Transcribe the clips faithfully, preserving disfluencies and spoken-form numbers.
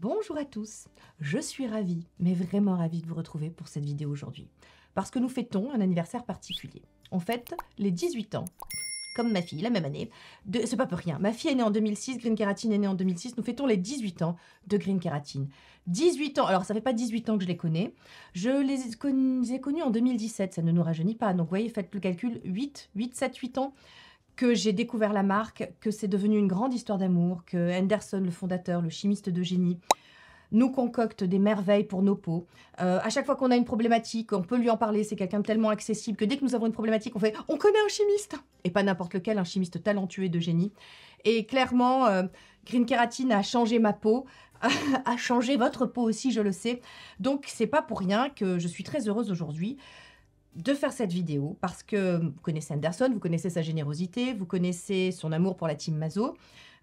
Bonjour à tous, je suis ravie, mais vraiment ravie de vous retrouver pour cette vidéo aujourd'hui. Parce que nous fêtons un anniversaire particulier. On fête les dix-huit ans, comme ma fille, la même année. C'est pas pour rien, ma fille est née en deux mille six, Green Keratin est née en deux mille six, nous fêtons les dix-huit ans de Green Keratin. dix-huit ans, alors ça fait pas dix-huit ans que je les connais, je les ai connus connu en deux mille dix-sept, ça ne nous rajeunit pas. Donc vous voyez, faites le calcul, huit, huit, sept, huit ans. Que j'ai découvert la marque, que c'est devenu une grande histoire d'amour, que Anderson, le fondateur, le chimiste de génie, nous concocte des merveilles pour nos peaux. Euh, à chaque fois qu'on a une problématique, on peut lui en parler, c'est quelqu'un tellement accessible que dès que nous avons une problématique, on fait « on connaît un chimiste !» Et pas n'importe lequel, un chimiste talentueux et de génie. Et clairement, euh, Green Keratin a changé ma peau, a changé votre peau aussi, je le sais. Donc c'est pas pour rien que je suis très heureuse aujourd'hui de faire cette vidéo, parce que vous connaissez Anderson, vous connaissez sa générosité, vous connaissez son amour pour la team Maso.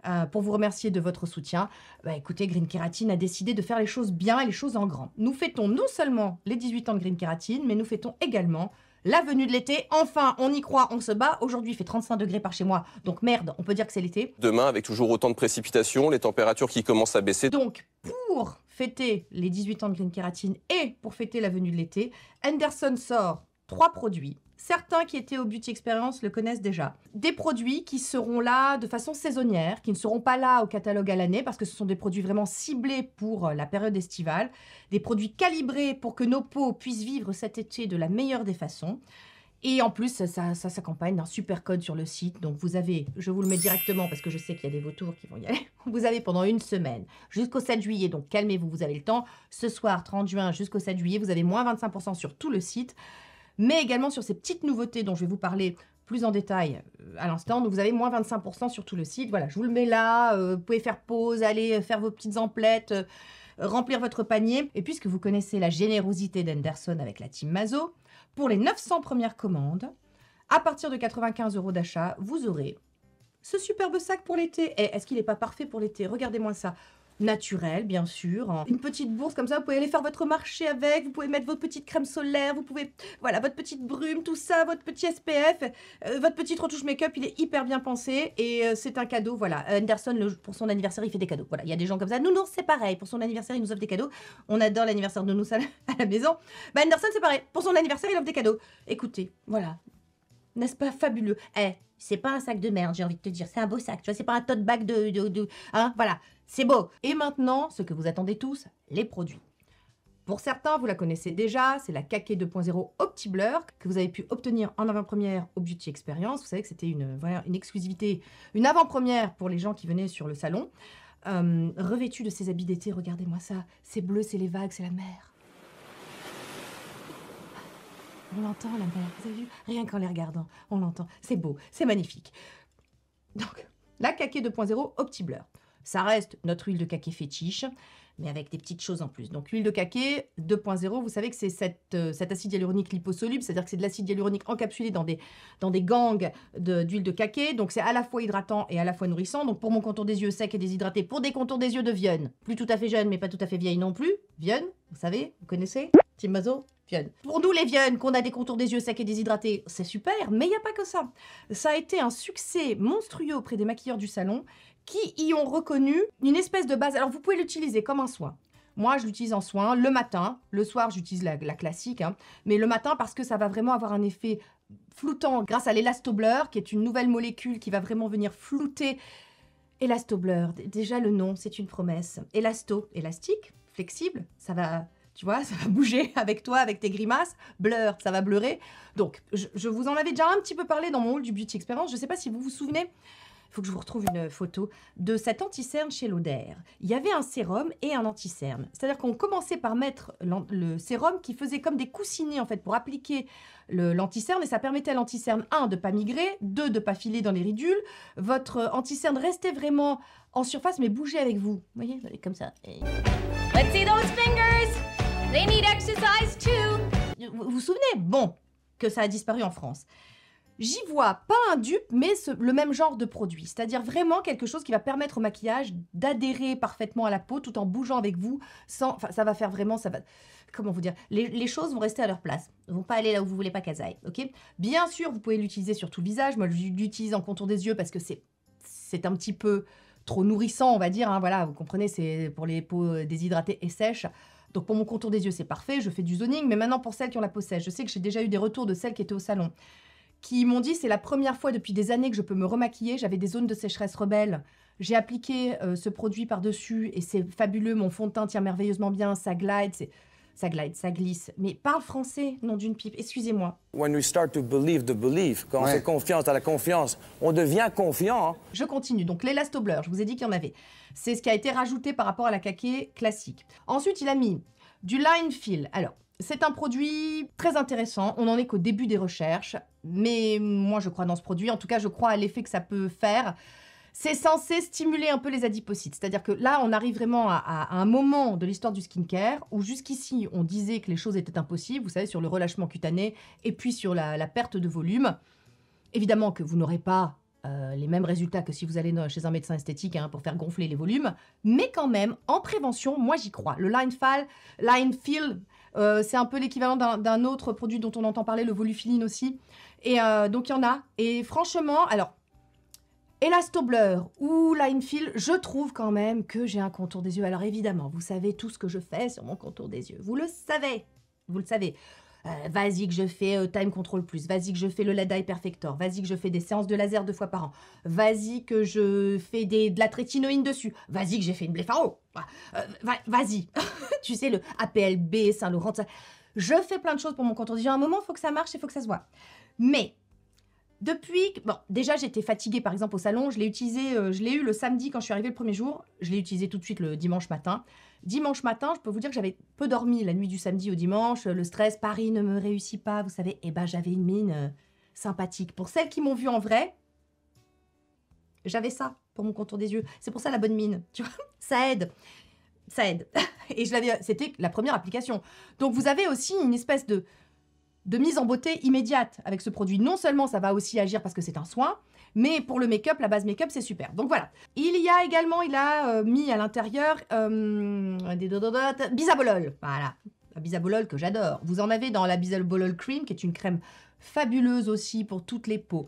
Euh, pour vous remercier de votre soutien, bah écoutez, Green Keratin a décidé de faire les choses bien et les choses en grand. Nous fêtons non seulement les dix-huit ans de Green Keratin, mais nous fêtons également la venue de l'été. Enfin, on y croit, on se bat. Aujourd'hui, il fait trente-cinq degrés par chez moi, donc merde, on peut dire que c'est l'été. Demain, avec toujours autant de précipitations, les températures qui commencent à baisser. Donc, pour fêter les dix-huit ans de Green Keratin et pour fêter la venue de l'été, Anderson sort trois produits. Certains qui étaient au Beauty Experience le connaissent déjà. Des produits qui seront là de façon saisonnière, qui ne seront pas là au catalogue à l'année, parce que ce sont des produits vraiment ciblés pour la période estivale, des produits calibrés pour que nos peaux puissent vivre cet été de la meilleure des façons. Et en plus, ça, ça, ça s'accompagne d'un super code sur le site. Donc vous avez, je vous le mets directement parce que je sais qu'il y a des vautours qui vont y aller, vous avez pendant une semaine jusqu'au sept juillet, donc calmez-vous, vous avez le temps. Ce soir, trente juin jusqu'au sept juillet, vous avez moins vingt-cinq pour cent sur tout le site, mais également sur ces petites nouveautés dont je vais vous parler plus en détail à l'instant. Donc vous avez moins vingt-cinq pour cent sur tout le site. Voilà, je vous le mets là, euh, vous pouvez faire pause, aller faire vos petites emplettes, euh, remplir votre panier. Et puisque vous connaissez la générosité d'Anderson avec la team Maso, pour les neuf cents premières commandes, à partir de quatre-vingt-quinze euros d'achat, vous aurez ce superbe sac pour l'été. Et est-ce qu'il n'est pas parfait pour l'été? Regardez-moi ça. Naturel, bien sûr. Une petite bourse comme ça, vous pouvez aller faire votre marché avec, vous pouvez mettre votre petite crème solaire, vous pouvez, voilà, votre petite brume, tout ça, votre petit S P F, euh, votre petite retouche make-up, il est hyper bien pensé et euh, c'est un cadeau, voilà. Anderson, le, pour son anniversaire, il fait des cadeaux. Voilà, il y a des gens comme ça. Nounours, c'est pareil. Pour son anniversaire, il nous offre des cadeaux. On adore l'anniversaire de Nounours à la, à la maison. Bah, Anderson, c'est pareil. Pour son anniversaire, il offre des cadeaux. Écoutez, voilà. N'est-ce pas fabuleux? Eh, c'est pas un sac de merde, j'ai envie de te dire. C'est un beau sac, tu vois, c'est pas un tote bag de... de, de hein, voilà. C'est beau. Et maintenant, ce que vous attendez tous, les produits. Pour certains, vous la connaissez déjà, c'est la Kakay deux point zéro Opti-Blur que vous avez pu obtenir en avant-première au Beauty Experience. Vous savez que c'était une, voilà, une exclusivité, une avant-première pour les gens qui venaient sur le salon. Euh, revêtue de ses habits d'été, regardez-moi ça. C'est bleu, c'est les vagues, c'est la mer. On l'entend, la mer, vous avez vu? Rien qu'en les regardant, on l'entend. C'est beau, c'est magnifique. Donc, la Kakay deux point zéro Opti-Blur. Ça reste notre huile de kakay fétiche, mais avec des petites choses en plus. Donc l'huile de kakay deux point zéro, vous savez que c'est cette, euh, cet acide hyaluronique liposoluble, c'est-à-dire que c'est de l'acide hyaluronique encapsulé dans des, dans des gangues d'huile de, de kakay. Donc c'est à la fois hydratant et à la fois nourrissant. Donc pour mon contour des yeux sec et déshydraté, pour des contours des yeux de Vienne, plus tout à fait jeune, mais pas tout à fait vieille non plus. Vienne, vous savez, vous connaissez, team Maso. Pour nous les Viennes, qu'on a des contours des yeux secs et déshydratés, c'est super, mais il n'y a pas que ça. Ça a été un succès monstrueux auprès des maquilleurs du salon qui y ont reconnu une espèce de base. Alors vous pouvez l'utiliser comme un soin. Moi, je l'utilise en soin le matin. Le soir, j'utilise la, la classique, hein, mais le matin parce que ça va vraiment avoir un effet floutant grâce à l'Elastoblur, qui est une nouvelle molécule qui va vraiment venir flouter. Elastoblur, déjà le nom, c'est une promesse. Elasto, élastique, flexible, ça va... Tu vois, ça va bouger avec toi, avec tes grimaces. Blur, ça va bleurer. Donc, je, je vous en avais déjà un petit peu parlé dans mon haul du Beauty Experience. Je ne sais pas si vous vous souvenez. Il faut que je vous retrouve une photo de cet anti-cerne chez Lauder. Il y avait un sérum et un anti-cerne. C'est-à-dire qu'on commençait par mettre le sérum qui faisait comme des coussinets, en fait, pour appliquer l'anti-cerne. Et ça permettait à l'anti-cerne, un, de ne pas migrer, deux, de ne pas filer dans les ridules. Votre anti-cerne restait vraiment en surface, mais bougeait avec vous. Vous voyez, comme ça. Et... Let's see those fingers! They need exercise too. Vous vous souvenez, bon, que ça a disparu en France. J'y vois pas un dupe, mais ce, le même genre de produit. C'est-à-dire vraiment quelque chose qui va permettre au maquillage d'adhérer parfaitement à la peau tout en bougeant avec vous. Sans, enfin, ça va faire vraiment, ça va... Comment vous dire, les, les choses vont rester à leur place. Elles vont pas aller là où vous voulez pas qu'elles aillent, ok? Bien sûr, vous pouvez l'utiliser sur tout le visage. Moi, je l'utilise en contour des yeux parce que c'est un petit peu... trop nourrissant, on va dire. Hein, voilà, vous comprenez, c'est pour les peaux déshydratées et sèches. Donc pour mon contour des yeux, c'est parfait, je fais du zoning. Mais maintenant, pour celles qui ont la peau sèche, je sais que j'ai déjà eu des retours de celles qui étaient au salon, qui m'ont dit, c'est la première fois depuis des années que je peux me remaquiller. J'avais des zones de sécheresse rebelles. J'ai appliqué euh, ce produit par-dessus et c'est fabuleux. Mon fond de teint tient merveilleusement bien, ça glide, ça glide, ça glisse. Mais parle français, nom d'une pipe, excusez-moi. When we start to believe the belief, quand ouais. on fait confiance à la confiance, on devient confiant. Hein. Je continue, donc l'Elastoblur, je vous ai dit qu'il y en avait. C'est ce qui a été rajouté par rapport à la Kakay classique. Ensuite, il a mis du Line Fill. Alors, c'est un produit très intéressant, on n'en est qu'au début des recherches, mais moi je crois dans ce produit, en tout cas je crois à l'effet que ça peut faire. C'est censé stimuler un peu les adipocytes, c'est-à-dire que là on arrive vraiment à, à un moment de l'histoire du skincare où jusqu'ici on disait que les choses étaient impossibles, vous savez, sur le relâchement cutané et puis sur la, la perte de volume. Évidemment que vous n'aurez pas euh, les mêmes résultats que si vous allez chez un médecin esthétique hein, pour faire gonfler les volumes, mais quand même, en prévention, moi j'y crois. Le Line Fill, Line Fill, Euh, c'est un peu l'équivalent d'un autre produit dont on entend parler, le Volufiline aussi. Et euh, donc, il y en a. Et franchement, alors, Elastoblur ou Line Fill, je trouve quand même que j'ai un contour des yeux. Alors, évidemment, vous savez tout ce que je fais sur mon contour des yeux. Vous le savez. Vous le savez. Euh, vas-y que je fais euh, Time Control Plus. Vas-y que je fais le L E D Eye Perfector. Vas-y que je fais des séances de laser deux fois par an. Vas-y que je fais des, de la trétinoïne dessus. Vas-y que j'ai fait une blépharo. Euh, va, vas-y. Tu sais, le A P L B, Saint-Laurent. Ça... Je fais plein de choses pour mon contour des yeux. À un moment, il faut que ça marche et il faut que ça se voit. Mais depuis... Bon, déjà, j'étais fatiguée, par exemple, au salon. Je l'ai utilisé... Euh, je l'ai eu le samedi quand je suis arrivée le premier jour. Je l'ai utilisé tout de suite le dimanche matin. Dimanche matin, je peux vous dire que j'avais peu dormi la nuit du samedi au dimanche. Le stress, Paris ne me réussit pas, vous savez. Eh ben, j'avais une mine euh, sympathique. Pour celles qui m'ont vue en vrai, j'avais ça pour mon contour des yeux. C'est pour ça la bonne mine, tu vois. Ça aide. Ça aide. Et je l'avais... C'était la première application. Donc, vous avez aussi une espèce de, de mise en beauté immédiate avec ce produit. Non seulement, ça va aussi agir parce que c'est un soin, mais pour le make-up, la base make-up, c'est super. Donc voilà. Il y a également, il a euh, mis à l'intérieur euh, des dododotes, bisabolol. Voilà. La bisabolol que j'adore. Vous en avez dans la Bisabolol Cream, qui est une crème fabuleuse aussi pour toutes les peaux.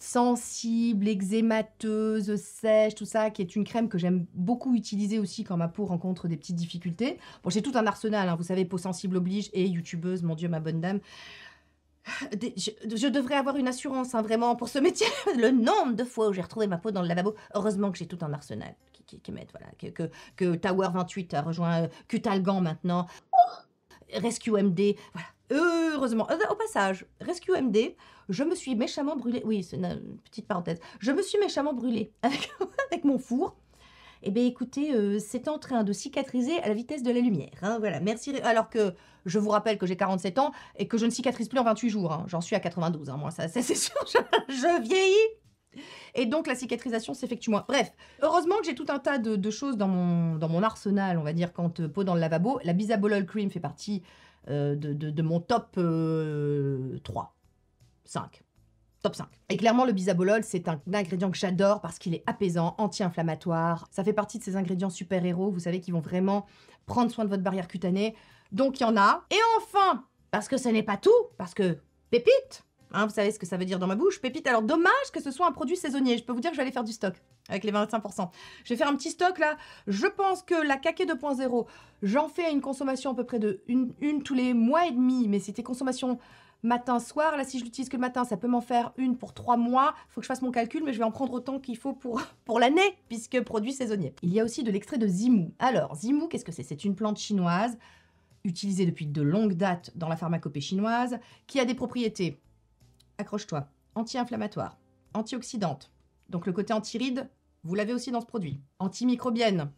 Sensible, eczémateuse, sèche, tout ça, qui est une crème que j'aime beaucoup utiliser aussi quand ma peau rencontre des petites difficultés. Bon, j'ai tout un arsenal, hein, vous savez, peau sensible oblige et youtubeuse, mon Dieu, ma bonne dame. Je, je devrais avoir une assurance, hein, vraiment, pour ce métier. Le nombre de fois où j'ai retrouvé ma peau dans le lavabo. Heureusement que j'ai tout un arsenal qui, qui, qui m'aide, voilà, que, que, que Tower vingt-huit a rejoint Cutalgan maintenant. Oh, Rescue M D, voilà. Heureusement. Au passage, Rescue M D, je me suis méchamment brûlée. Oui, c'est une petite parenthèse. Je me suis méchamment brûlée avec, avec mon four. Eh bien, écoutez, euh, c'est en train de cicatriser à la vitesse de la lumière. Hein, voilà, merci. Alors que je vous rappelle que j'ai quarante-sept ans et que je ne cicatrise plus en vingt-huit jours. Hein. J'en suis à quatre-vingt-douze, hein, moi, ça, ça c'est sûr. Je, je vieillis. Et donc, la cicatrisation s'effectue moins. Bref, heureusement que j'ai tout un tas de, de choses dans mon, dans mon arsenal, on va dire, quand euh, peau dans le lavabo. La Bisabolol Cream fait partie... Euh, de, de, de mon top euh, trois, cinq. Top cinq. Et clairement, le bisabolol, c'est un, un ingrédient que j'adore parce qu'il est apaisant, anti-inflammatoire. Ça fait partie de ces ingrédients super-héros, vous savez, qui vont vraiment prendre soin de votre barrière cutanée. Donc, il y en a. Et enfin, parce que ce n'est pas tout, parce que pépite, hein, vous savez ce que ça veut dire dans ma bouche, pépite. Alors, dommage que ce soit un produit saisonnier. Je peux vous dire que je vais aller faire du stock avec les vingt-cinq pour cent. Je vais faire un petit stock là. Je pense que la Kakay deux point zéro, j'en fais une consommation à peu près de une, une tous les mois et demi, mais c'était consommation matin-soir. Là, si je l'utilise que le matin, ça peut m'en faire une pour trois mois. Il faut que je fasse mon calcul, mais je vais en prendre autant qu'il faut pour, pour l'année, puisque produit saisonnier. Il y a aussi de l'extrait de Zimou. Alors, Zimou, qu'est-ce que c'est? C'est une plante chinoise, utilisée depuis de longues dates dans la pharmacopée chinoise, qui a des propriétés, accroche-toi, anti-inflammatoires, antioxydantes. Donc le côté anti-rides, vous l'avez aussi dans ce produit. Antimicrobienne,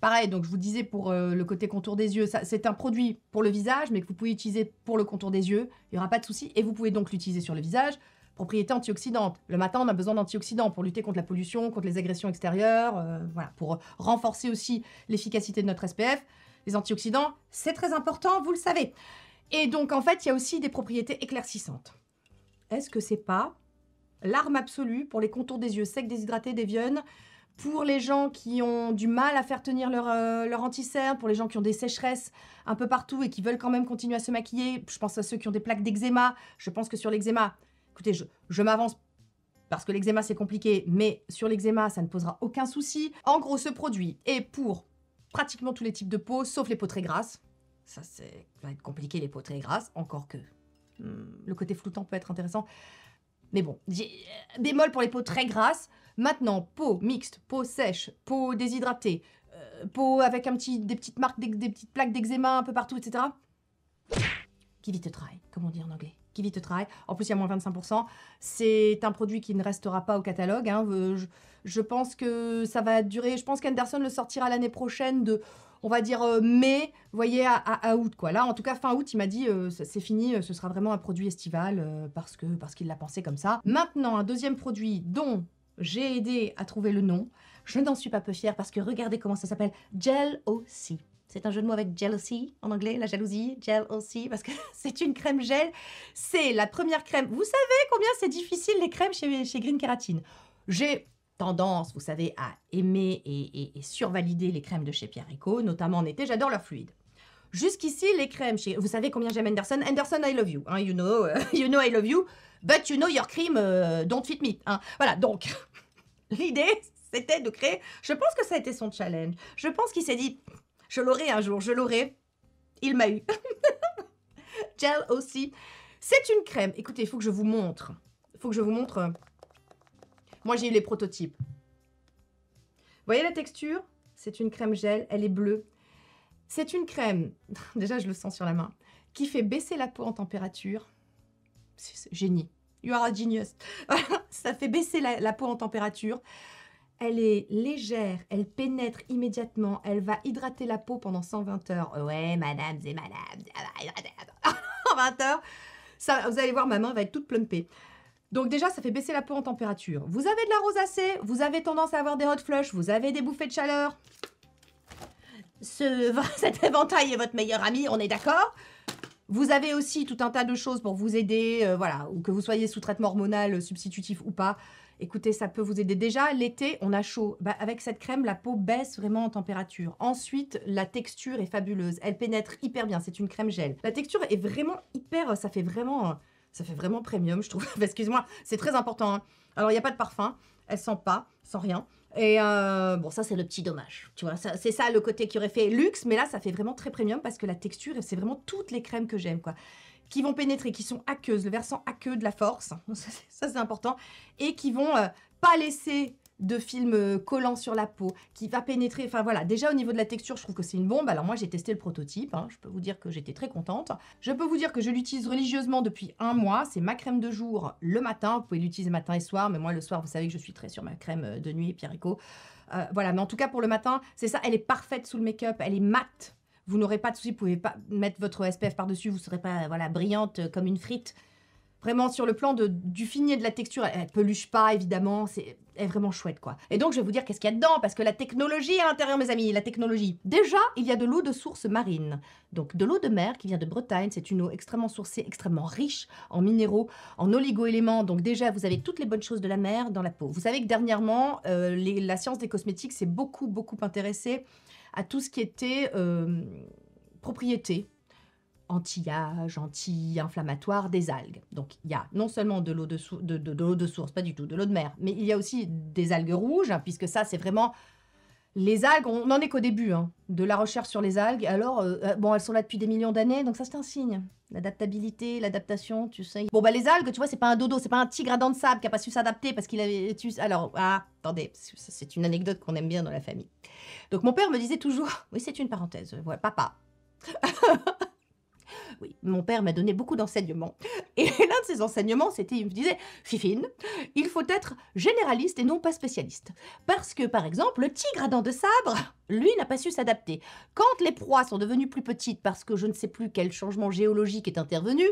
pareil, donc je vous disais pour euh, le côté contour des yeux, c'est un produit pour le visage, mais que vous pouvez utiliser pour le contour des yeux, il n'y aura pas de souci, et vous pouvez donc l'utiliser sur le visage. Propriété antioxydante. Le matin, on a besoin d'antioxydants pour lutter contre la pollution, contre les agressions extérieures, euh, voilà, pour renforcer aussi l'efficacité de notre S P F. Les antioxydants, c'est très important, vous le savez. Et donc, en fait, il y a aussi des propriétés éclaircissantes. Est-ce que c'est pas l'arme absolue pour les contours des yeux secs, déshydratés, dévieunes, pour les gens qui ont du mal à faire tenir leur, euh, leur anti-cerne, pour les gens qui ont des sécheresses un peu partout et qui veulent quand même continuer à se maquiller. Je pense à ceux qui ont des plaques d'eczéma. Je pense que sur l'eczéma, écoutez, je, je m'avance parce que l'eczéma c'est compliqué, mais sur l'eczéma ça ne posera aucun souci. En gros, ce produit est pour pratiquement tous les types de peaux, sauf les peaux très grasses. Ça, c'est va être compliqué, les peaux très grasses, encore que hmm, le côté floutant peut être intéressant. Mais bon, bémol pour les peaux très grasses. Maintenant, peau mixte, peau sèche, peau déshydratée, euh, peau avec un petit, des petites marques, des, des petites plaques d'eczéma un peu partout, et cetera. Give it a try, comme on dit en anglais. Give it a try. En plus, il y a moins vingt-cinq pour cent. C'est un produit qui ne restera pas au catalogue. Hein. Je, je pense que ça va durer. Je pense qu'Anderson le sortira l'année prochaine de, on va dire, euh, mai, vous voyez, à, à, à août, quoi. Là, en tout cas, fin août, il m'a dit, euh, c'est fini, ce sera vraiment un produit estival, euh, parce que parce qu'il l'a pensé comme ça. Maintenant, un deuxième produit dont j'ai aidé à trouver le nom. Je n'en suis pas peu fière, parce que regardez comment ça s'appelle. Gel-O-C. C'est un jeu de mots avec jealousy, en anglais, la jalousie, Gel-O-C, parce que c'est une crème gel. C'est la première crème. Vous savez combien c'est difficile, les crèmes chez, chez Green Keratin. J'ai tendance, vous savez, à aimer et, et, et survalider les crèmes de chez Pierricot, notamment en été, j'adore leur fluide. Jusqu'ici, les crèmes chez... Vous savez combien j'aime Anderson? Anderson, I love you, hein, you know, uh, you know I love you, but you know your cream uh, don't fit me. Hein. Voilà, donc, l'idée, c'était de créer... Je pense que ça a été son challenge. Je pense qu'il s'est dit... Je l'aurai un jour, je l'aurai. Il m'a eu. Gel-O-C. C'est une crème. Écoutez, il faut que je vous montre. Il faut que je vous montre. Moi, j'ai eu les prototypes. Vous voyez la texture? C'est une crème gel. Elle est bleue. C'est une crème. Déjà, je le sens sur la main. Qui fait baisser la peau en température. C'est génie. You are a genius. Ça fait baisser la, la peau en température. Elle est légère, elle pénètre immédiatement, elle va hydrater la peau pendant cent vingt heures. Ouais, madame, c'est madame, cent vingt heures, ça, vous allez voir, ma main va être toute plumpée. Donc déjà, ça fait baisser la peau en température. Vous avez de la rosacée, vous avez tendance à avoir des hot flush, vous avez des bouffées de chaleur. Ce, cet éventail est votre meilleur ami, on est d'accord. Vous avez aussi tout un tas de choses pour vous aider, euh, voilà, ou que vous soyez sous traitement hormonal, substitutif ou pas. Écoutez, ça peut vous aider. Déjà, l'été, on a chaud. Bah, avec cette crème, la peau baisse vraiment en température. Ensuite, la texture est fabuleuse. Elle pénètre hyper bien. C'est une crème gel. La texture est vraiment hyper... Ça fait vraiment, ça fait vraiment premium, je trouve. Excuse-moi, c'est très important. Hein. Alors, il n'y a pas de parfum. Elle sent pas, sent rien. Et euh, bon, ça, c'est le petit dommage. Tu vois, c'est ça le côté qui aurait fait luxe. Mais là, ça fait vraiment très premium parce que la texture, c'est vraiment toutes les crèmes que j'aime, quoi. Qui vont pénétrer, qui sont aqueuses, le versant aqueux de la force, ça c'est important, et qui vont euh, pas laisser de film euh, collant sur la peau, qui va pénétrer, enfin voilà, déjà au niveau de la texture, je trouve que c'est une bombe. Alors moi j'ai testé le prototype, hein, je peux vous dire que j'étais très contente. Je peux vous dire que je l'utilise religieusement depuis un mois, c'est ma crème de jour le matin, vous pouvez l'utiliser matin et soir, mais moi le soir vous savez que je suis très sur ma crème de nuit, Pierricot. Euh, voilà, mais en tout cas pour le matin, c'est ça, elle est parfaite sous le make-up, elle est mate. Vous n'aurez pas de soucis, vous pouvez pas mettre votre S P F par-dessus, vous ne serez pas voilà, brillante comme une frite. Vraiment, sur le plan de, du fini et de la texture, elle ne peluche pas, évidemment, c'est vraiment chouette, quoi. Et donc, je vais vous dire qu'est-ce qu'il y a dedans, parce que la technologie à l'intérieur, mes amis, la technologie. Déjà, il y a de l'eau de source marine, donc de l'eau de mer qui vient de Bretagne. C'est une eau extrêmement sourcée, extrêmement riche en minéraux, en oligo-éléments. Donc déjà, vous avez toutes les bonnes choses de la mer dans la peau. Vous savez que dernièrement, euh, les, la science des cosmétiques s'est beaucoup, beaucoup intéressée à tout ce qui était euh, propriété anti-âge, anti-inflammatoire des algues. Donc il y a non seulement de l'eau de, sou de, de, de, l'eau de source, pas du tout, de l'eau de mer, mais il y a aussi des algues rouges, hein, puisque ça c'est vraiment... Les algues, on n'en est qu'au début hein, de la recherche sur les algues, alors, euh, bon, elles sont là depuis des millions d'années, donc ça c'est un signe. L'adaptabilité, l'adaptation, tu sais. Bon bah les algues, tu vois, c'est pas un dodo, c'est pas un tigre à dents de sable qui a pas su s'adapter parce qu'il avait... Tu... Alors, ah, attendez, c'est une anecdote qu'on aime bien dans la famille. Donc mon père me disait toujours... Oui, c'est une parenthèse, voilà, papa. Oui, mon père m'a donné beaucoup d'enseignements. Et l'un de ses enseignements, c'était, il me disait, Fifine, il faut être généraliste et non pas spécialiste. Parce que, par exemple, le tigre à dents de sabre, lui, n'a pas su s'adapter. Quand les proies sont devenues plus petites parce que je ne sais plus quel changement géologique est intervenu,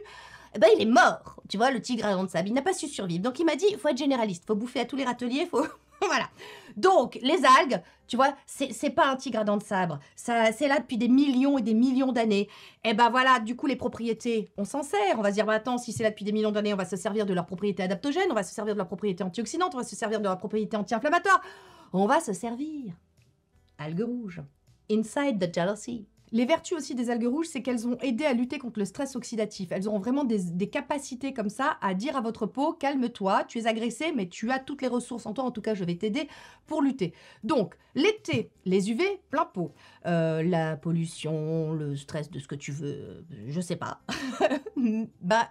eh ben, il est mort. Tu vois, le tigre à dents de sabre, il n'a pas su survivre. Donc, il m'a dit, il faut être généraliste, il faut bouffer à tous les râteliers, il faut... Voilà. Donc, les algues, tu vois, c'est pas un tigre à dents de sabre. C'est là depuis des millions et des millions d'années. Et ben voilà, du coup, les propriétés, on s'en sert. On va se dire, bah, attends, si c'est là depuis des millions d'années, on va se servir de leurs propriétés adaptogènes, on va se servir de leurs propriétés antioxydantes, on va se servir de leurs propriétés anti-inflammatoires. On va se servir. Algues rouges. Inside the Gel-O-C. Les vertus aussi des algues rouges, c'est qu'elles ont aidé à lutter contre le stress oxydatif. Elles auront vraiment des, des capacités comme ça à dire à votre peau, calme-toi, tu es agressé, mais tu as toutes les ressources en toi, en tout cas je vais t'aider pour lutter. Donc l'été, les U V, plein pot. Euh, la pollution, le stress de ce que tu veux, je sais pas. Bah...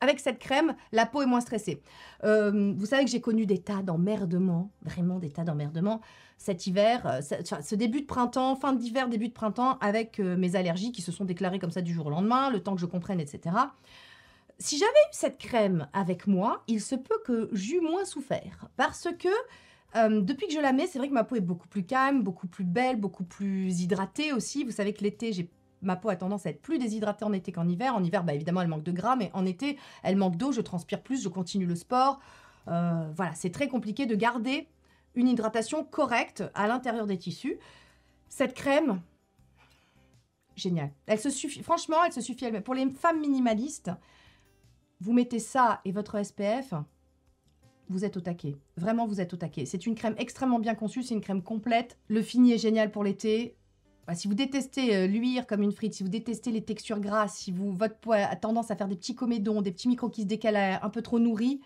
Avec cette crème, la peau est moins stressée. Euh, vous savez que j'ai connu des tas d'emmerdements, vraiment des tas d'emmerdements, cet hiver, ce, ce début de printemps, fin d'hiver, début de printemps, avec euh, mes allergies qui se sont déclarées comme ça du jour au lendemain, le temps que je comprenne, et cetera. Si j'avais eu cette crème avec moi, il se peut que j'eus moins souffert, parce que Euh, depuis que je la mets, c'est vrai que ma peau est beaucoup plus calme, beaucoup plus belle, beaucoup plus hydratée aussi. Vous savez que l'été, j'ai ma peau a tendance à être plus déshydratée en été qu'en hiver. En hiver, bah, évidemment, elle manque de gras, mais en été, elle manque d'eau, je transpire plus, je continue le sport. Euh, voilà, c'est très compliqué de garder une hydratation correcte à l'intérieur des tissus. Cette crème, géniale. Elle se suffit, franchement, elle se suffit elle-même. Pour les femmes minimalistes, vous mettez ça et votre S P F... Vous êtes au taquet. Vraiment, vous êtes au taquet. C'est une crème extrêmement bien conçue, c'est une crème complète. Le fini est génial pour l'été. Bah, si vous détestez euh, l'huile comme une frite, si vous détestez les textures grasses, si vous, votre peau a tendance à faire des petits comédons, des petits micros qui se décalent un peu trop nourris,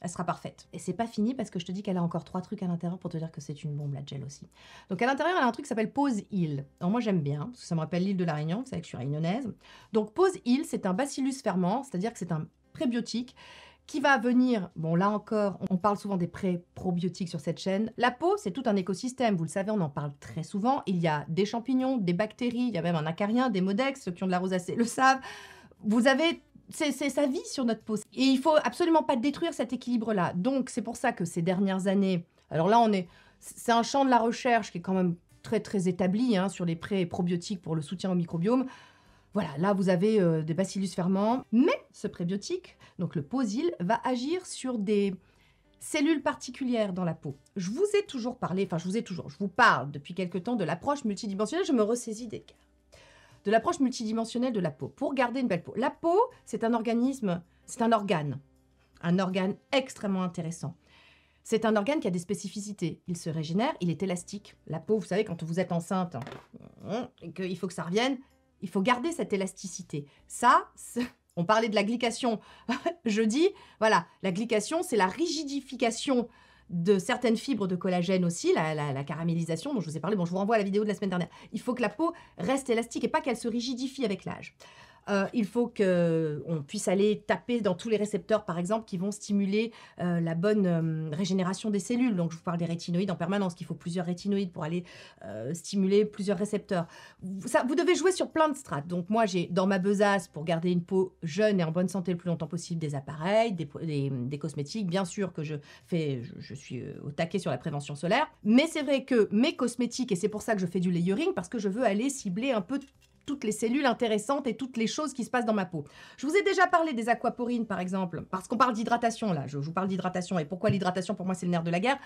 elle sera parfaite. Et c'est pas fini parce que je te dis qu'elle a encore trois trucs à l'intérieur pour te dire que c'est une bombe, la gel aussi. Donc à l'intérieur, elle a un truc qui s'appelle Pose Hill. Alors moi j'aime bien, parce que ça me rappelle l'île de la Réunion, vous savez que je suis réunionnaise. Donc Pose Hill, c'est un bacillus ferment, c'est-à-dire que c'est un prébiotique qui va venir, bon là encore, on parle souvent des pré-probiotiques sur cette chaîne. La peau, c'est tout un écosystème, vous le savez, on en parle très souvent. Il y a des champignons, des bactéries, il y a même un acarien, des modex, ceux qui ont de la rosacée le savent. Vous avez, c'est sa vie sur notre peau. Et il faut absolument pas détruire cet équilibre-là. Donc c'est pour ça que ces dernières années, alors là on est, c'est un champ de la recherche qui est quand même très très établi hein, sur les pré-probiotiques pour le soutien au microbiome. Voilà, là vous avez euh, des bacillus ferments, mais ce prébiotique, donc le Pose Hill, va agir sur des cellules particulières dans la peau. Je vous ai toujours parlé, enfin je vous ai toujours, je vous parle depuis quelque temps de l'approche multidimensionnelle, je me ressaisis d'écart, de l'approche multidimensionnelle de la peau, pour garder une belle peau. La peau, c'est un organisme, c'est un organe, un organe extrêmement intéressant. C'est un organe qui a des spécificités. Il se régénère, il est élastique. La peau, vous savez, quand vous êtes enceinte, hein, et qu'il faut que ça revienne, il faut garder cette élasticité. Ça, on parlait de la glycation jeudi. Voilà, la glycation, c'est la rigidification de certaines fibres de collagène aussi, la, la, la caramélisation dont je vous ai parlé. Bon, je vous renvoie à la vidéo de la semaine dernière. Il faut que la peau reste élastique et pas qu'elle se rigidifie avec l'âge. Euh, il faut qu'on puisse aller taper dans tous les récepteurs, par exemple, qui vont stimuler euh, la bonne euh, régénération des cellules. Donc, je vous parle des rétinoïdes en permanence, qu'il faut plusieurs rétinoïdes pour aller euh, stimuler plusieurs récepteurs. Ça, vous devez jouer sur plein de strates. Donc, moi, j'ai dans ma besace, pour garder une peau jeune et en bonne santé le plus longtemps possible, des appareils, des, des, des cosmétiques. Bien sûr que je, fais, je, je suis au taquet sur la prévention solaire. Mais c'est vrai que mes cosmétiques, et c'est pour ça que je fais du layering, parce que je veux aller cibler un peu toutes les cellules intéressantes et toutes les choses qui se passent dans ma peau. Je vous ai déjà parlé des aquaporines, par exemple, parce qu'on parle d'hydratation, là. Je vous parle d'hydratation. Et pourquoi l'hydratation, pour moi, c'est le nerf de la guerre.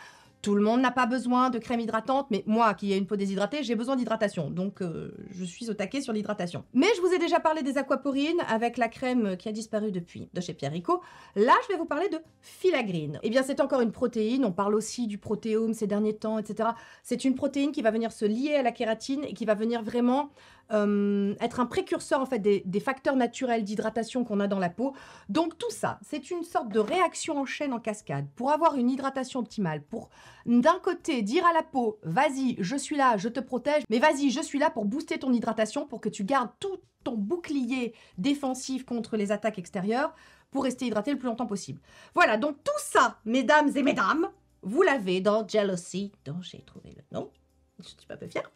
Tout le monde n'a pas besoin de crème hydratante, mais moi, qui ai une peau déshydratée, j'ai besoin d'hydratation. Donc, euh, je suis au taquet sur l'hydratation. Mais je vous ai déjà parlé des aquaporines avec la crème qui a disparu depuis, de chez Pierricot. Là, je vais vous parler de filagrine. Eh bien, c'est encore une protéine. On parle aussi du protéome ces derniers temps, et cetera. C'est une protéine qui va venir se lier à la kératine et qui va venir vraiment Euh, être un précurseur en fait des, des facteurs naturels d'hydratation qu'on a dans la peau. Donc tout ça, c'est une sorte de réaction en chaîne en cascade pour avoir une hydratation optimale, pour d'un côté dire à la peau, vas-y, je suis là, je te protège, mais vas-y, je suis là pour booster ton hydratation, pour que tu gardes tout ton bouclier défensif contre les attaques extérieures, pour rester hydraté le plus longtemps possible. Voilà, donc tout ça, mesdames et mesdames, vous l'avez dans Gel-O-C, dont j'ai trouvé le nom. Je ne suis pas peu fière.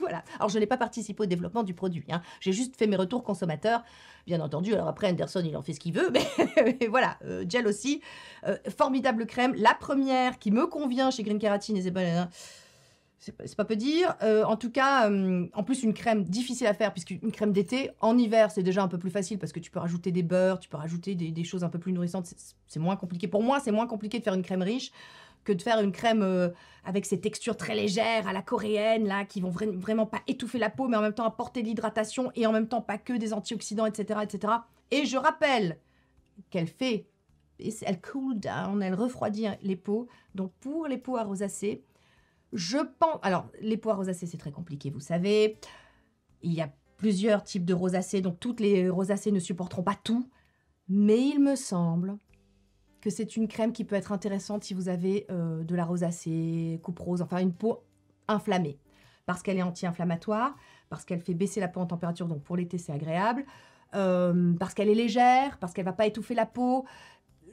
Voilà. Alors, je n'ai pas participé au développement du produit. Hein. J'ai juste fait mes retours consommateurs, bien entendu. Alors après, Anderson, il en fait ce qu'il veut. Mais, mais voilà, euh, Gel aussi. Euh, formidable crème. La première qui me convient chez Green Keratin, c'est pas, c'est pas peu dire. Euh, en tout cas, euh, en plus, une crème difficile à faire, puisqu'une crème d'été, en hiver, c'est déjà un peu plus facile parce que tu peux rajouter des beurres, tu peux rajouter des, des choses un peu plus nourrissantes. C'est moins compliqué. Pour moi, c'est moins compliqué de faire une crème riche que de faire une crème euh, avec ces textures très légères à la coréenne, là, qui vont vra vraiment pas étouffer la peau, mais en même temps apporter de l'hydratation et en même temps pas que des antioxydants, et cetera, et cetera. Et je rappelle qu'elle fait, elle cool down, elle refroidit les peaux. Donc pour les peaux à rosacées, je pense... Alors, les peaux à rosacées, c'est très compliqué, vous savez. Il y a plusieurs types de rosacées, donc toutes les rosacées ne supporteront pas tout. Mais il me semble que c'est une crème qui peut être intéressante si vous avez euh, de la rosacée, coupe rose, enfin une peau inflammée. Parce qu'elle est anti-inflammatoire, parce qu'elle fait baisser la peau en température, donc pour l'été c'est agréable, euh, parce qu'elle est légère, parce qu'elle ne va pas étouffer la peau.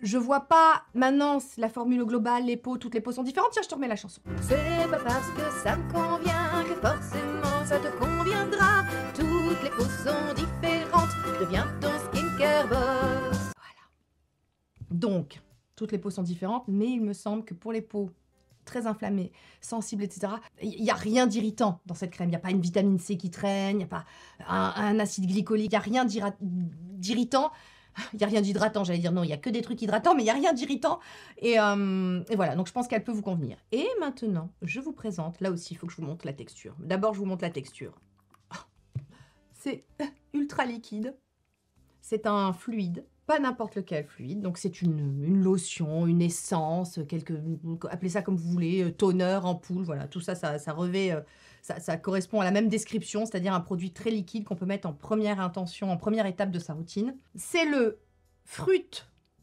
Je vois pas maintenant la formule globale, les peaux, toutes les peaux sont différentes. Tiens, je te remets la chanson. C'est pas parce que ça me convient que forcément ça te conviendra. Toutes les peaux sont différentes, deviens ton skincare boss. Voilà. Donc, toutes les peaux sont différentes, mais il me semble que pour les peaux très inflammées, sensibles, et cetera, il n'y a rien d'irritant dans cette crème. Il n'y a pas une vitamine C qui traîne, il n'y a pas un, un acide glycolique, il n'y a rien d'irritant. Il n'y a rien d'hydratant, j'allais dire non, il n'y a que des trucs hydratants, mais il n'y a rien d'irritant. Et, euh, et voilà, donc je pense qu'elle peut vous convenir. Et maintenant, je vous présente, là aussi, il faut que je vous montre la texture. D'abord, je vous montre la texture. C'est ultra liquide. C'est un fluide, pas n'importe lequel fluide. Donc c'est une, une lotion, une essence, quelque, appelez ça comme vous voulez, toner, ampoule, voilà. Tout ça, ça, ça revêt, ça, ça correspond à la même description, c'est-à-dire un produit très liquide qu'on peut mettre en première intention, en première étape de sa routine. C'est le fruit,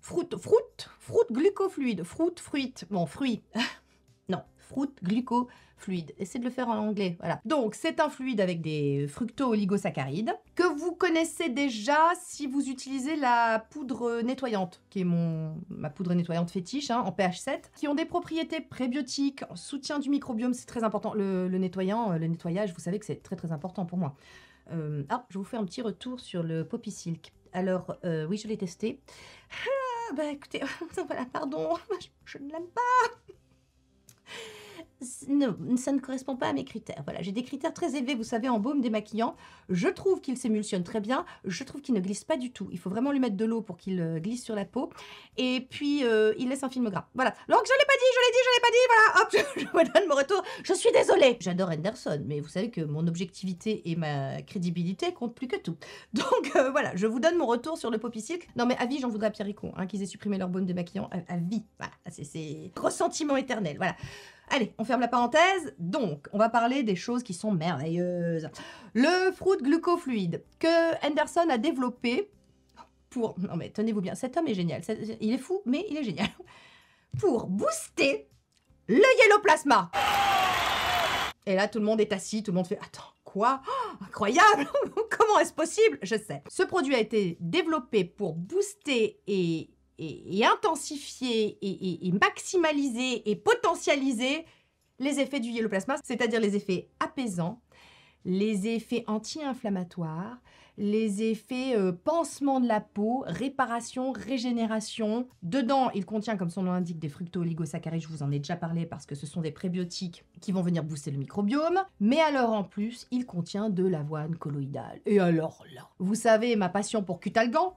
fruit, fruit, fruit glucofluide, fruit, fruit, bon, fruit, non, fruit glucofluide. Essayez de le faire en anglais, voilà. Donc c'est un fluide avec des fructo-oligosaccharides que vous connaissez déjà si vous utilisez la poudre nettoyante, qui est mon, ma poudre nettoyante fétiche hein, en pH sept, qui ont des propriétés prébiotiques, soutien du microbiome, c'est très important. Le, le nettoyant, le nettoyage, vous savez que c'est très très important pour moi. Euh, ah, je vous fais un petit retour sur le Poppy Silk. Alors euh, oui, je l'ai testé. Ah, bah écoutez, voilà, pardon, je, je ne l'aime pas. Non, ça ne correspond pas à mes critères. Voilà, j'ai des critères très élevés, vous savez, en baume démaquillant. Je trouve qu'il s'émulsionne très bien. Je trouve qu'il ne glisse pas du tout. Il faut vraiment lui mettre de l'eau pour qu'il glisse sur la peau. Et puis, euh, il laisse un film gras. Voilà. Donc, je ne l'ai pas dit, je l'ai dit, je l'ai pas dit. Voilà, hop, je, je me donne mon retour. Je suis désolée. J'adore Anderson, mais vous savez que mon objectivité et ma crédibilité comptent plus que tout. Donc, euh, voilà, je vous donne mon retour sur le Poppy Silk. Non, mais à vie, j'en voudrais à Pierricot, hein, qu'ils aient supprimé leur baume démaquillant à, à vie. Voilà, c'est ressentiment éternel. Voilà. Allez, on ferme la parenthèse. Donc, on va parler des choses qui sont merveilleuses. Le fruit glucofluide que Anderson a développé pour... Non mais tenez-vous bien, cet homme est génial. Il est fou, mais il est génial. Pour booster le hyaloplasma. Et là, tout le monde est assis, tout le monde fait... Attends, quoi? Oh, incroyable. Comment est-ce possible? Je sais. Ce produit a été développé pour booster et... Et, et intensifier, et, et, et maximaliser, et potentialiser les effets du hyaloplasma, c'est-à-dire les effets apaisants, les effets anti-inflammatoires, les effets euh, pansement de la peau, réparation, régénération. Dedans, il contient, comme son nom l'indique, des fructo-oligosaccharides, je vous en ai déjà parlé parce que ce sont des prébiotiques qui vont venir booster le microbiome. Mais alors en plus, il contient de l'avoine colloïdale. Et alors là, vous savez ma passion pour Cutalgan.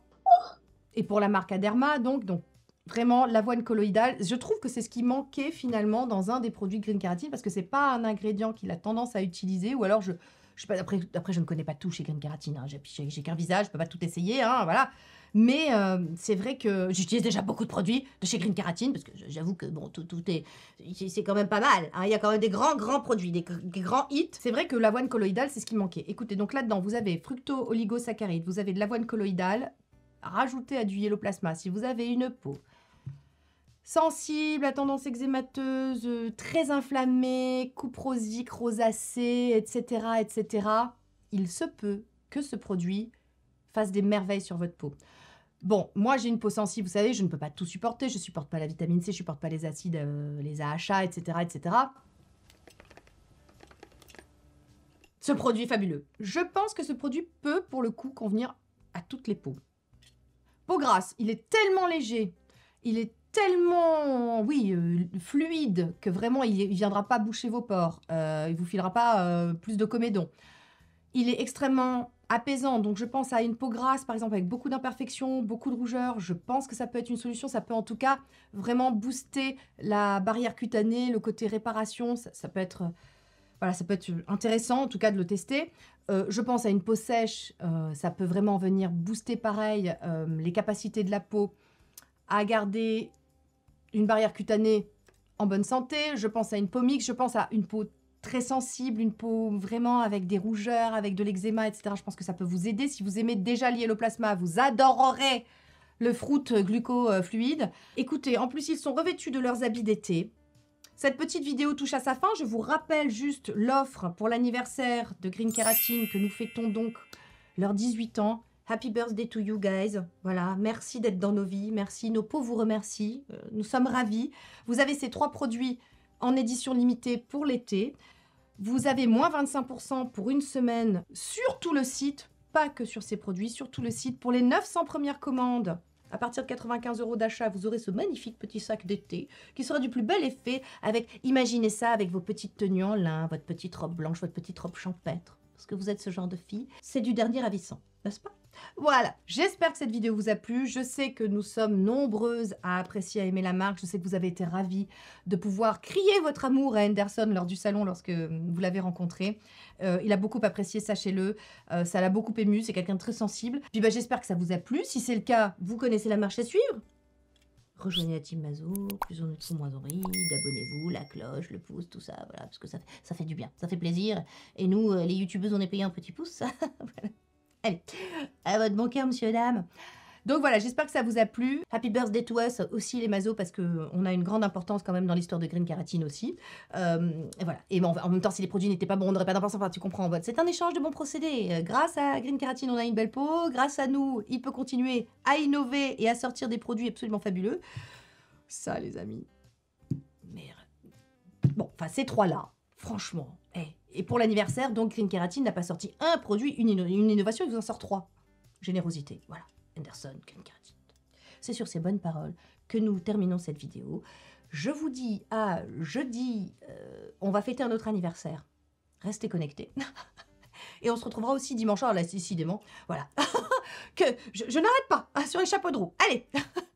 Et pour la marque Aderma, donc, donc vraiment l'avoine colloïdale, je trouve que c'est ce qui manquait finalement dans un des produits Green Keratin parce que c'est pas un ingrédient qu'il a tendance à utiliser ou alors je, je sais pas, après, après je ne connais pas tout chez Green Keratin, hein, j'ai qu'un visage, je peux pas tout essayer, hein, voilà. Mais euh, c'est vrai que j'utilise déjà beaucoup de produits de chez Green Keratin parce que j'avoue que bon, tout, tout est, c'est quand même pas mal. Hein, il y a quand même des grands, grands produits, des, des grands hits. C'est vrai que l'avoine colloïdale, c'est ce qui manquait. Écoutez, donc là-dedans, vous avez fructo-oligosaccharides, vous avez de l'avoine colloïdale, rajouter à du hyaloplasma. Si vous avez une peau sensible, à tendance eczémateuse, très inflammée, coupe rosique, rosacée, et cetera, et cetera, il se peut que ce produit fasse des merveilles sur votre peau. Bon, moi j'ai une peau sensible, vous savez, je ne peux pas tout supporter, je ne supporte pas la vitamine C, je ne supporte pas les acides, euh, les A H A, et cetera, et cetera. Ce produit est fabuleux. Je pense que ce produit peut, pour le coup, convenir à toutes les peaux. Peau grasse, il est tellement léger, il est tellement, oui, euh, fluide que vraiment il ne viendra pas boucher vos pores, euh, il ne vous filera pas euh, plus de comédons. Il est extrêmement apaisant, donc je pense à une peau grasse par exemple avec beaucoup d'imperfections, beaucoup de rougeur, je pense que ça peut être une solution, ça peut en tout cas vraiment booster la barrière cutanée, le côté réparation, ça, ça peut être... Voilà, ça peut être intéressant en tout cas de le tester. Euh, je pense à une peau sèche, euh, ça peut vraiment venir booster pareil euh, les capacités de la peau à garder une barrière cutanée en bonne santé. Je pense à une peau mixte, je pense à une peau très sensible, une peau vraiment avec des rougeurs, avec de l'eczéma, et cetera. Je pense que ça peut vous aider. Si vous aimez déjà l'hyaloplasma, vous adorerez le Fructo Glucofluide. Écoutez, en plus, ils sont revêtus de leurs habits d'été. Cette petite vidéo touche à sa fin. Je vous rappelle juste l'offre pour l'anniversaire de Green Keratin que nous fêtons donc leurs dix-huit ans. Happy birthday to you guys. Voilà, merci d'être dans nos vies. Merci, nos peaux vous remercient. Nous sommes ravis. Vous avez ces trois produits en édition limitée pour l'été. Vous avez moins vingt-cinq pour cent pour une semaine sur tout le site, pas que sur ces produits, sur tout le site. Pour les neuf cents premières commandes, à partir de quatre-vingt-quinze euros d'achat, vous aurez ce magnifique petit sac d'été qui sera du plus bel effet avec, imaginez ça, avec vos petites tenues en lin, votre petite robe blanche, votre petite robe champêtre, parce que vous êtes ce genre de fille. C'est du dernier ravissant, n'est-ce pas? Voilà, j'espère que cette vidéo vous a plu. Je sais que nous sommes nombreuses à apprécier, à aimer la marque. Je sais que vous avez été ravis de pouvoir crier votre amour à Anderson lors du salon, lorsque vous l'avez rencontré. Euh, il a beaucoup apprécié, sachez-le. Euh, ça l'a beaucoup ému, c'est quelqu'un de très sensible. Puis bah, j'espère que ça vous a plu. Si c'est le cas, vous connaissez la marche à suivre. Rejoignez la team Mazo, plus on nous trouve, moins on rit, abonnez-vous, la cloche, le pouce, tout ça, voilà, parce que ça, ça fait du bien, ça fait plaisir. Et nous, les youtubeuses, on est payé un petit pouce, ça, voilà. Allez, à votre bon cœur, monsieur, dame. Donc voilà, j'espère que ça vous a plu. Happy birthday to us aussi, les Mazos, parce qu'on a une grande importance quand même dans l'histoire de Green Keratin aussi. Euh, et voilà. Et bon, en même temps, si les produits n'étaient pas bons, on n'aurait pas d'importance. Enfin, tu comprends. C'est un échange de bons procédés. Grâce à Green Keratin, on a une belle peau. Grâce à nous, il peut continuer à innover et à sortir des produits absolument fabuleux. Ça, les amis. Merde. Bon, enfin, ces trois-là, franchement, hey. Et pour l'anniversaire, donc Green Keratin n'a pas sorti un produit, une, inno une innovation, il vous en sort trois. Générosité, voilà. Anderson, Green Keratin. C'est sur ces bonnes paroles que nous terminons cette vidéo. Je vous dis à jeudi, euh, on va fêter un autre anniversaire. Restez connectés. Et on se retrouvera aussi dimanche, alors là, décidément, voilà. que je, je n'arrête pas hein, sur les chapeaux de roue. Allez,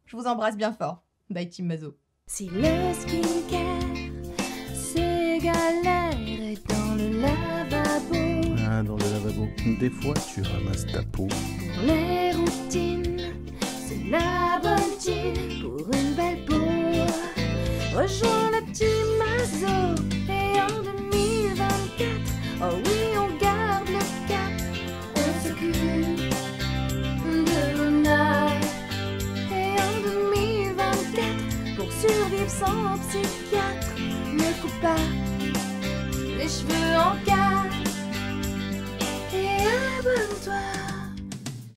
je vous embrasse bien fort. Bye team Mazo. C'est le skincare, c'est galère. Ah, dans le lavabo, des fois tu ramasses ta peau. Pour les routines, c'est la bonne team pour une belle peau. Rejoins la team Mazo.